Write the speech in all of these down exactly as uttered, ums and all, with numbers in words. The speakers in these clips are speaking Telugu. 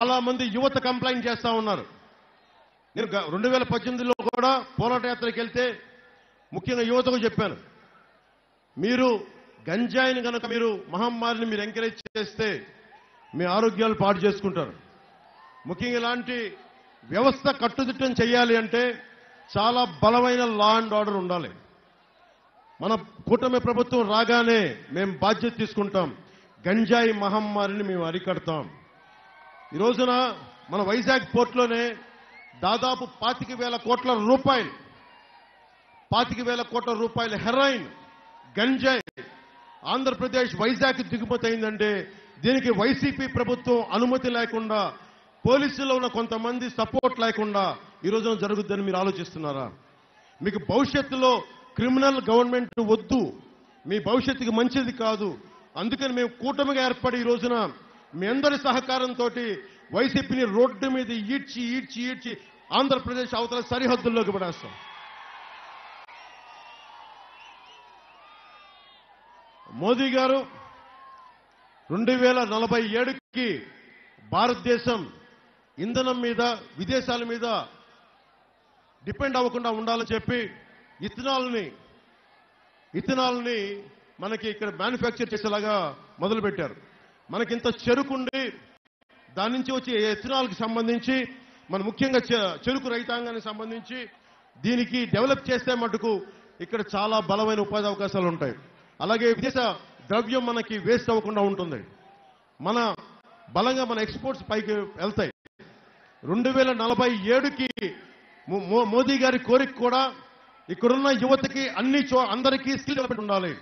చాలా మంది యువత కంప్లైంట్ చేస్తా ఉన్నారు. నేను రెండు వేల పద్దెనిమిది లో కూడా పోరాట యాత్రకు వెళ్తే ముఖ్యంగా యువతకు చెప్పాను, మీరు గంజాయిని గనుక మీరు మహమ్మారిని మీరు ఎంకరేజ్ చేస్తే మీ ఆరోగ్యాలు పాడు చేసుకుంటారు. ముఖ్యంగా ఇలాంటి వ్యవస్థ కట్టుదిట్టం చేయాలి అంటే చాలా బలమైన లా అండ్ ఆర్డర్ ఉండాలి. మన కూటమి ప్రభుత్వం రాగానే మేము బాధ్యత తీసుకుంటాం, గంజాయి మహమ్మారిని మేము అరికడతాం. ఈ రోజున మన వైజాగ్ పోర్టులోనే దాదాపు పాతిక వేల కోట్ల రూపాయలు పాతిక వేల కోట్ల రూపాయల హెరాయిన్ గంజాయి ఆంధ్రప్రదేశ్ వైజాగ్ దిగుమతి అయిందంటే దీనికి వైసీపీ ప్రభుత్వం అనుమతి లేకుండా పోలీసుల్లో ఉన్న కొంతమంది సపోర్ట్ లేకుండా ఈ రోజున జరుగుద్దని మీరు ఆలోచిస్తున్నారా? మీకు భవిష్యత్తులో క్రిమినల్ గవర్నమెంట్ వద్దు, మీ భవిష్యత్తుకి మంచిది కాదు. అందుకని మేము కూటమిగా ఏర్పడి ఈ రోజున మీ అందరి సహకారంతో వైసీపీని రోడ్డు మీద ఈడ్చి ఈడ్చి ఈడ్చి ఆంధ్రప్రదేశ్ అవతల సరిహద్దుల్లోకి పడేస్తాం. మోదీ గారు రెండు వేల నలభై ఏడుకి భారతదేశం ఇంధనం మీద విదేశాల మీద డిపెండ్ అవ్వకుండా ఉండాలని చెప్పి ఇథనాల్ని ఇథనాల్ని మనకి ఇక్కడ మ్యానుఫ్యాక్చర్ చేసేలాగా మొదలుపెట్టారు. మనకింత చెరుకుండి దాని నుంచి వచ్చే ఎథనాల్కి సంబంధించి మన ముఖ్యంగా చెరుకు రైతాంగానికి సంబంధించి దీనికి డెవలప్ చేస్తే మటుకు ఇక్కడ చాలా బలమైన ఉపాధి అవకాశాలు ఉంటాయి. అలాగే విదేశ ద్రవ్యం మనకి వేస్ట్ అవ్వకుండా ఉంటుంది, మన బలంగా మన ఎక్స్పోర్ట్స్ పైకి వెళ్తాయి. రెండు వేల నలభై ఏడుకి మోదీ గారి కోరిక కూడా ఇక్కడున్న యువతకి అన్ని చో అందరికీ స్కిల్ డెవలప్మెంట్ ఉండాలి,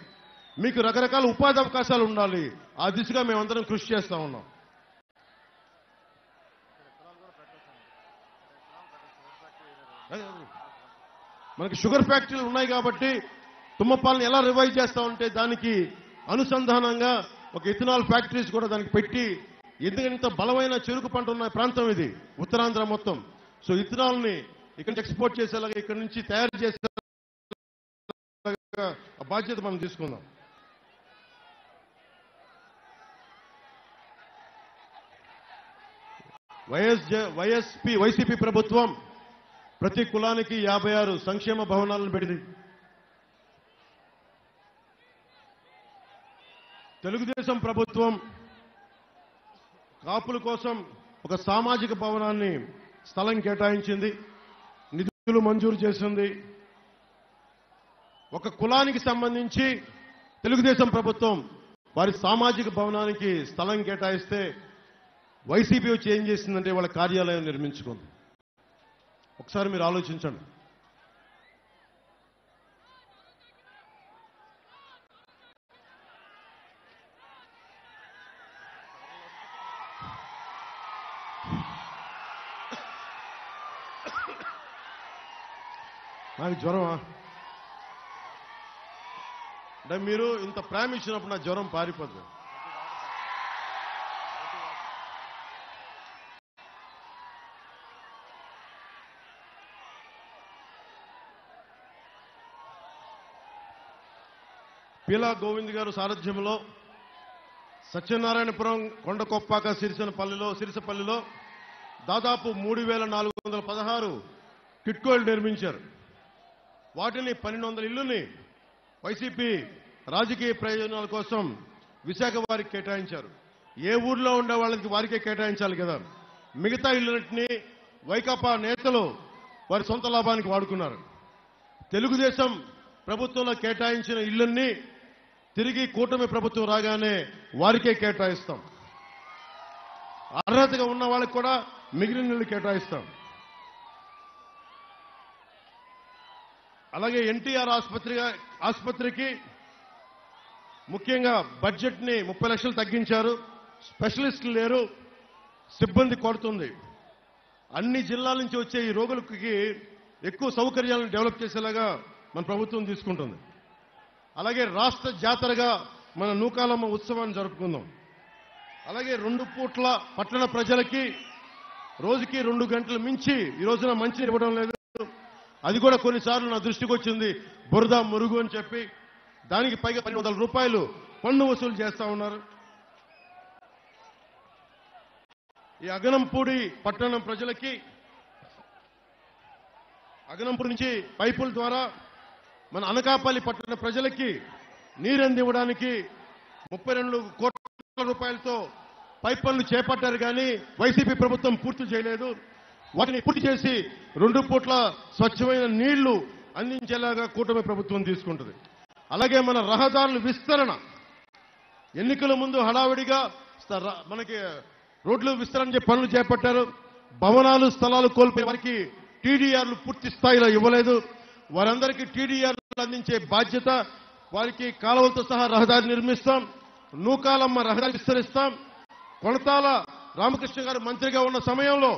మీకు రకరకాల ఉపాధి అవకాశాలు ఉండాలి. ఆ దిశగా మేమందరం కృషి చేస్తా ఉన్నాం. మనకి షుగర్ ఫ్యాక్టరీలు ఉన్నాయి కాబట్టి తుమ్మపాలను ఎలా రివైవ్ చేస్తా ఉంటే దానికి అనుసంధానంగా ఒక ఇథనాల్ ఫ్యాక్టరీస్ కూడా దానికి పెట్టి, ఎందుకంటే ఇంత బలమైన చెరుకు పంట ఉన్న ప్రాంతం ఇది ఉత్తరాంధ్ర మొత్తం. సో ఇథనాల్ని ఇక్కడ నుంచి ఎక్స్పోర్ట్ చేసేలాగా ఇక్కడ నుంచి తయారు చేసేలాగా బాధ్యత మనం తీసుకుందాం. వైఎస్ వైఎస్పీ వైసీపీ ప్రభుత్వం ప్రతి కులానికి యాభై ఆరు సంక్షేమ భవనాలను పెట్టింది. తెలుగుదేశం ప్రభుత్వం కాపుల కోసం ఒక సామాజిక భవనాన్ని స్థలం కేటాయించింది, నిధులు మంజూరు చేసింది. ఒక కులానికి సంబంధించి తెలుగుదేశం ప్రభుత్వం వారి సామాజిక భవనానికి స్థలం కేటాయిస్తే వైసీపీ వచ్చి ఏం చేసిందంటే వాళ్ళ కార్యాలయం నిర్మించుకుంది. ఒకసారి మీరు ఆలోచించండి. నాకు జ్వరమా అంటే మీరు ఇంత ప్రేమ ఇచ్చినప్పుడు నా జ్వరం పారిపోతుంది. పీలా గోవింద్ గారు సారథ్యంలో సత్యనారాయణపురం కొండకొప్పాక సిరిసనపల్లిలో సిరిసపల్లిలో దాదాపు మూడు వేల నాలుగు వందల పదహారు కిట్కోలు నిర్మించారు. వాటిని పన్నెండు వందల ఇళ్లుని వైసీపీ రాజకీయ ప్రయోజనాల కోసం విశాఖ వారికి కేటాయించారు. ఏ ఊర్లో ఉండే వాళ్ళకి వారికే కేటాయించాలి కదా, మిగతా ఇళ్లన్నింటినీ వైకాపా నేతలు వారి సొంత లాభానికి వాడుకున్నారు. తెలుగుదేశం ప్రభుత్వంలో కేటాయించిన ఇళ్లన్నీ తిరిగి కూటమి ప్రభుత్వం రాగానే వారికే కేటాయిస్తాం, అర్హతగా ఉన్న వాళ్ళకి కూడా మిగిలిన ఇళ్ళు కేటాయిస్తాం. అలాగే ఎన్టీఆర్ ఆసుపత్రిగా ఆసుపత్రికి ముఖ్యంగా బడ్జెట్ని ముప్పై లక్షలు తగ్గించారు. స్పెషలిస్టులు లేరు, సిబ్బంది కొడుతుంది. అన్ని జిల్లాల నుంచి వచ్చే ఈ రోగులకి ఎక్కువ సౌకర్యాలను డెవలప్ చేసేలాగా మన ప్రభుత్వం తీసుకుంటుంది. అలాగే రాష్ట్ర జాతరగా మన నూకాలమ్మ ఉత్సవాన్ని జరుపుకుందాం. అలాగే రెండు పూట్ల పట్టణ ప్రజలకి రోజుకి రెండు గంటలు మించి ఈ రోజున మంచినీరు ఇవ్వడం లేదు. అది కూడా కొన్నిసార్లు నా దృష్టికి వచ్చింది, బురద మురుగు అని చెప్పి దానికి పైగా పది వందల రూపాయలు పన్ను వసూలు చేస్తా ఉన్నారు. అగనంపూడి పట్టణం ప్రజలకి అగనంపూడి నుంచి పైపుల ద్వారా మన అనకాపల్లి పట్టణ ప్రజలకి నీరు అందించడానికి ముప్పై రెండు కోట్ల రూపాయలతో పైపులను చేపట్టారు కానీ వైసీపీ ప్రభుత్వం పూర్తి చేయలేదు. వాటిని పూర్తి చేసి రెండు పూట్ల స్వచ్ఛమైన నీళ్లు అందించేలాగా కూటమి ప్రభుత్వం తీసుకుంటుంది. అలాగే మన రహదారుల విస్తరణ, ఎన్నికల ముందు హడావిడిగా మనకి రోడ్లు విస్తరణ చేసే పనులు చేపట్టారు. భవనాలు స్థలాలు కోల్పోయే వారికి టీడీఆర్లు పూర్తి స్థాయిలో ఇవ్వలేదు. వారందరికీ టీడీఆర్లు అందించే బాధ్యత, వారికి కాలువలతో సహా రహదారి నిర్మిస్తాం, నూకాలమ్మ రహదారి విస్తరిస్తాం. కొణతాల రామకృష్ణ గారు మంత్రిగా ఉన్న సమయంలో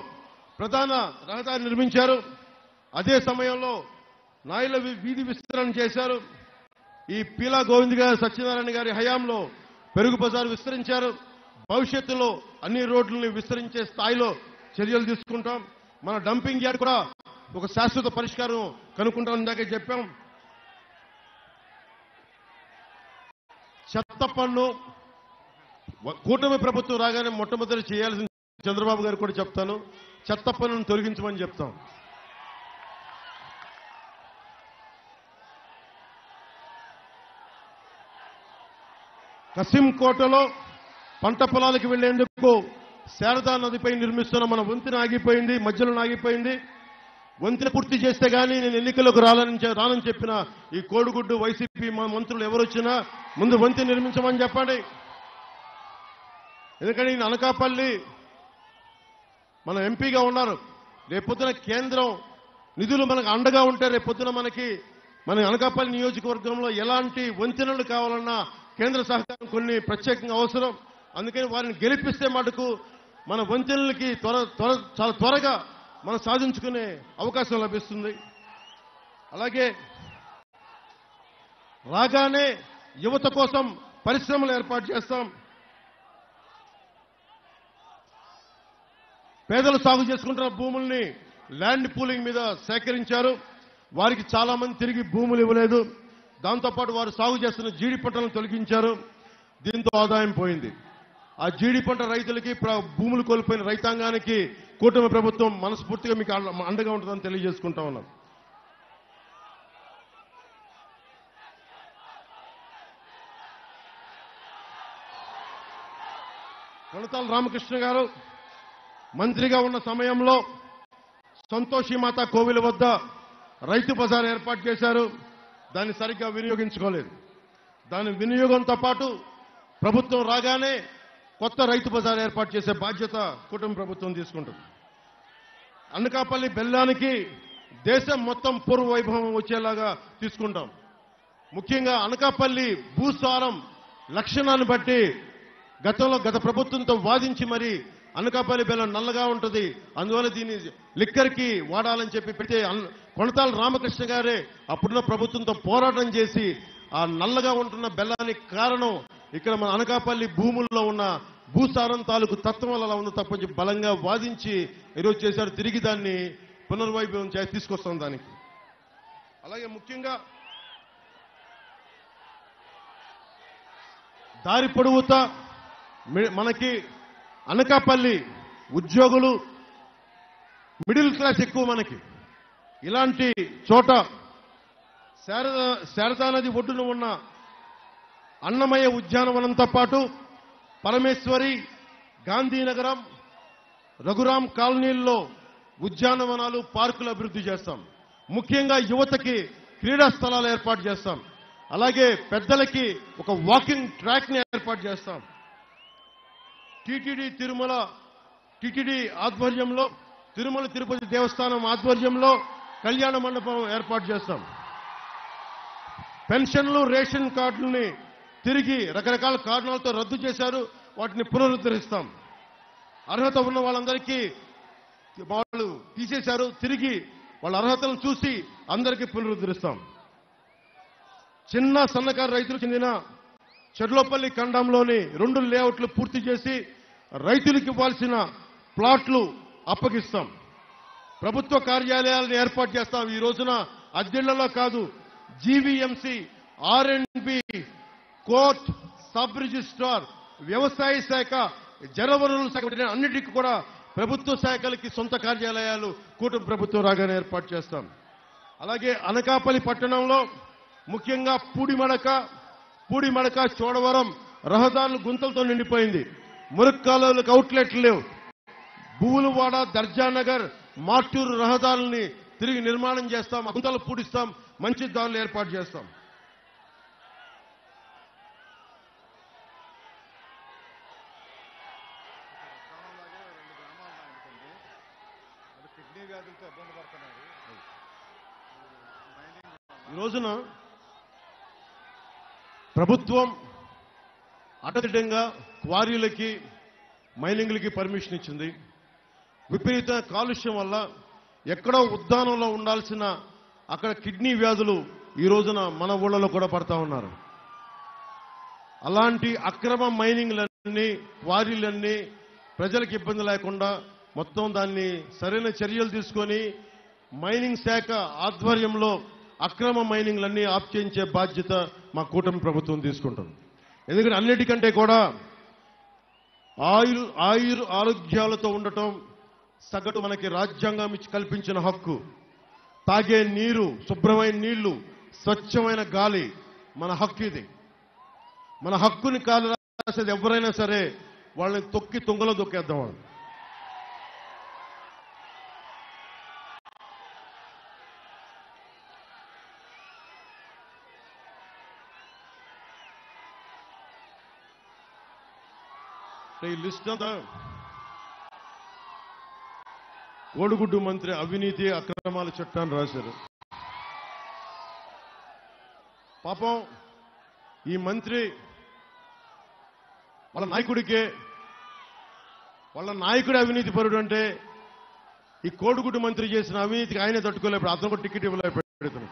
ప్రధాన రహదారి నిర్మించారు. అదే సమయంలో నాయల వీధి విస్తరణ చేశారు. ఈ పీలా గోవింద్ గారు సత్యనారాయణ గారి హయాంలో పెరుగు బజారు విస్తరించారు. భవిష్యత్తులో అన్ని రోడ్లని విస్తరించే స్థాయిలో చర్యలు తీసుకుంటాం. మన డంపింగ్ యార్డ్ కూడా ఒక శాశ్వత పరిష్కారం కనుక్కుంటామని ఇందాకే చెప్పాం. చెత్త పన్ను కూటమి ప్రభుత్వం రాగానే మొట్టమొదటి చేయాల్సిన, చంద్రబాబు గారు కూడా చెప్తాను, చెత్త పన్నును తొలగించమని చెప్తాం. కసింకోటలో పంట పొలాలకు వెళ్లేందుకు శారదా నదిపై నిర్మిస్తున్న మన వంతెన ఆగిపోయింది, మధ్యలో ఆగిపోయింది. వంతెన పూర్తి చేస్తే కానీ నేను ఎన్నికలకు రాలని రానని చెప్పిన ఈ కోడిగుడ్డు వైసీపీ మా మంత్రులు ఎవరు వచ్చినా ముందు వంతెన నిర్మించమని చెప్పండి. ఎందుకంటే ఈయన అనకాపల్లి మన ఎంపీగా ఉన్నారు. రేపొద్దున కేంద్రం నిధులు మనకు అండగా ఉంటే రేపొద్దున మనకి మన అనకాపల్లి నియోజకవర్గంలో ఎలాంటి వంతెనలు కావాలన్నా కేంద్ర సహకారం కొన్ని ప్రత్యేకంగా అవసరం. అందుకని వారిని గెలిపిస్తే మటుకు మన వంచనలకి త్వర త్వర చాలా త్వరగా మనం సాధించుకునే అవకాశం లభిస్తుంది. అలాగే రాగానే యువత కోసం పరిశ్రమలు ఏర్పాటు చేస్తాం. పేదలు సాగు చేసుకుంటున్న భూముల్ని ల్యాండ్ పూలింగ్ మీద సేకరించారు. వారికి చాలా మంది తిరిగి భూములు ఇవ్వలేదు. దాంతోపాటు వారు సాగు చేస్తున్న జీడి పంటలను తొలగించారు. దీంతో ఆదాయం పోయింది. ఆ జీడి పంట రైతులకి, భూములు కోల్పోయిన రైతాంగానికి కూటమి ప్రభుత్వం మనస్ఫూర్తిగా మీకు అండగా ఉంటుందని తెలియజేసుకుంటా ఉన్నాం. కొణతాల రామకృష్ణ గారు మంత్రిగా ఉన్న సమయంలో సంతోషిమాత కోవిల వద్ద రైతు బజార్ ఏర్పాటు చేశారు. దాన్ని సరిగ్గా వినియోగించుకోలేదు. దాని వినియోగంతో పాటు ప్రభుత్వం రాగానే కొత్త రైతు బజార్ ఏర్పాటు చేసే బాధ్యత కుటుంబ ప్రభుత్వం తీసుకుంటుంది. అనకాపల్లి బెల్లానికి దేశం మొత్తం పూర్వ వైభవం వచ్చేలాగా తీసుకుంటాం. ముఖ్యంగా అనకాపల్లి భూసారం లక్షణాన్ని బట్టి గతంలో గత ప్రభుత్వంతో వాదించి మరి అనకాపల్లి బెల్లం నల్లగా ఉంటుంది, అందువల్ల దీన్ని లిక్కర్కి వాడాలని చెప్పి పెడితే కొణతాల రామకృష్ణ గారే అప్పుడున్న ప్రభుత్వంతో పోరాటం చేసి ఆ నల్లగా ఉంటున్న బెల్లానికి కారణం ఇక్కడ మన అనకాపల్లి భూముల్లో ఉన్న భూసారం తాలూకు తత్వం వల్ల అలా ఉంది తప్ప కొంచెం బలంగా వాదించి ఈరోజు చేశారు. తిరిగి దాన్ని పునర్వైభవం చేసి తీసుకొస్తాం దానికి. అలాగే ముఖ్యంగా దారి పొడవుతా మనకి అనకాపల్లి ఉద్యోగులు, మిడిల్ క్లాస్ ఎక్కువ మనకి. ఇలాంటి చోట శారదా శారదా నది ఒడ్డున ఉన్న అన్నమయ్య ఉద్యానవనంతో పాటు పరమేశ్వరి, గాంధీనగరం, రఘురాం కాలనీల్లో ఉద్యానవనాలు, పార్కులు అభివృద్ధి చేస్తాం. ముఖ్యంగా యువతకి క్రీడా స్థలాలు ఏర్పాటు చేస్తాం. అలాగే పెద్దలకి ఒక వాకింగ్ ట్రాక్ని ఏర్పాటు చేస్తాం. టీటీడీ తిరుమల టీటీడీ ఆధ్వర్యంలో తిరుమల తిరుపతి దేవస్థానం ఆధ్వర్యంలో కళ్యాణ మండపం ఏర్పాటు చేస్తాం. పెన్షన్లు, రేషన్ కార్డులని తిరిగి రకరకాల కారణాలతో రద్దు చేశారు, వాటిని పునరుద్ధరిస్తాం. అర్హత ఉన్న వాళ్ళందరికీ వాళ్ళు తీసేశారు, తిరిగి వాళ్ళ అర్హతలను చూసి అందరికీ పునరుద్ధరిస్తాం. చిన్న సన్నకారు రైతులకు చెందిన చెర్లోపల్లి ఖండంలోని రెండు లేఅవుట్లు పూర్తి చేసి రైతులకు ఇవ్వాల్సిన ప్లాట్లు అప్పగిస్తాం. ప్రభుత్వ కార్యాలయాలను ఏర్పాటు చేస్తాం. ఈ రోజున అద్దెళ్లలో కాదు, GVMC, R and B, court, sub registrar, వ్యవసాయ శాఖ, జనవరులను సగబడిన అన్నిటికీ కూడా ప్రభుత్వ శాఖలకి సొంత కార్యాలయాలు కూటమి ప్రభుత్వం రాగానే ఏర్పాటు చేస్తాం. అలాగే అనకాపల్లి పట్టణంలో ముఖ్యంగా పూడిమడక పూడిమడక చోడవరం రహదారులు గుంతలతో నిండిపోయింది. మురుక్ కాలువలకు అవుట్లెట్లు లేవు. భూములవాడ దర్జానగర్ మార్టూరు రహదారుల్ని తిరిగి నిర్మాణం చేస్తాం, గుంతలు పూడిస్తాం, మంచి దారులు ఏర్పాటు చేస్తాం. ఈ రోజున ప్రభుత్వం అటదిటంగా క్వారీలకి మైనింగ్లకి పర్మిషన్ ఇచ్చింది. విపరీత కాలుష్యం వల్ల ఎక్కడో ఉద్దానంలో ఉండాల్సిన అక్కడ కిడ్నీ వ్యాధులు ఈ రోజున మన ఊళ్ళలో కూడా పడతా ఉన్నారు. అలాంటి అక్రమ మైనింగ్లన్నీ క్వారీలన్నీ ప్రజలకు ఇబ్బంది లేకుండా మొత్తం దాన్ని సరైన చర్యలు తీసుకొని మైనింగ్ శాఖ ఆధ్వర్యంలో అక్రమ మైనింగ్లన్నీ ఆప్ చేయించే బాధ్యత మా కూటమి ప్రభుత్వం తీసుకుంటుంది. ఎందుకంటే అన్నిటికంటే కూడా ఆయుర్ ఆయుర్ ఆరోగ్యాలతో ఉండటం సగటు మనకి రాజ్యాంగం ఇచ్చి కల్పించిన హక్కు. తాగే నీరు, శుభ్రమైన నీళ్లు, స్వచ్ఛమైన గాలి మన హక్కు. ఇది మన హక్కుని కాలు రాసేది ఎవరైనా సరే వాళ్ళని తొక్కి తుంగలో దొక్కేద్దాం. వాళ్ళు ఈ లిస్ట్ అంతా కోడిగుడ్డు మంత్రి అవినీతి అక్రమాల చట్టాన్ని రాశారు. పాపం ఈ మంత్రి వాళ్ళ నాయకుడికే, వాళ్ళ నాయకుడు అవినీతి పరుడు అంటే ఈ కోడిగుడ్డు మంత్రి చేసిన అవినీతికి ఆయనే తట్టుకోలేకపోయాడు. అతను కూడా టికెట్ ఇవ్వలేకపోయాడు.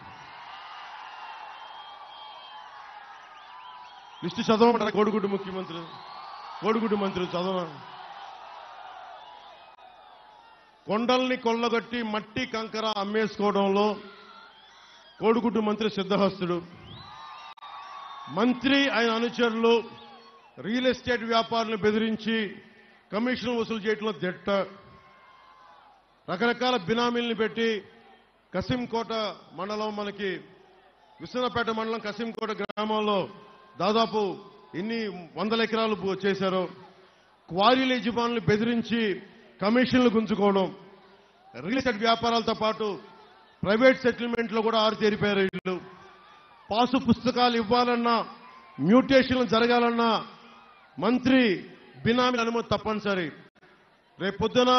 లిస్టు చదవమంటారా? కోడిగుడ్డు ముఖ్యమంత్రి కోడిగుడ్డు మంత్రులు చదవ కొండల్ని కొల్లగొట్టి మట్టి కంకర అమ్మేసుకోవడంలో కోడిగుడ్డు మంత్రి సిద్ధహస్తుడు. మంత్రి ఆయన అనుచరులు రియల్ ఎస్టేట్ వ్యాపారులను బెదిరించి కమిషన్ వసూలు చేయడంలో దిట్ట. రకరకాల బినామీలను పెట్టి కసింకోట మండలం, మనకి విశ్వనపేట మండలం కసింకోట గ్రామంలో దాదాపు ఎన్ని వందల ఎకరాలు చేశారో, క్వారీల యజమానులు బెదిరించి కమిషన్లు గుంజుకోవడం, రియల్ ఎస్టేట్ వ్యాపారాలతో పాటు ప్రైవేట్ సెటిల్మెంట్లో కూడా ఆరితేరిపోయారు వీళ్ళు. పాసు పుస్తకాలు ఇవ్వాలన్నా, మ్యూటేషన్లు జరగాలన్నా మంత్రి బినామీ అనుమతి తప్పనిసరి. రేపు పొద్దున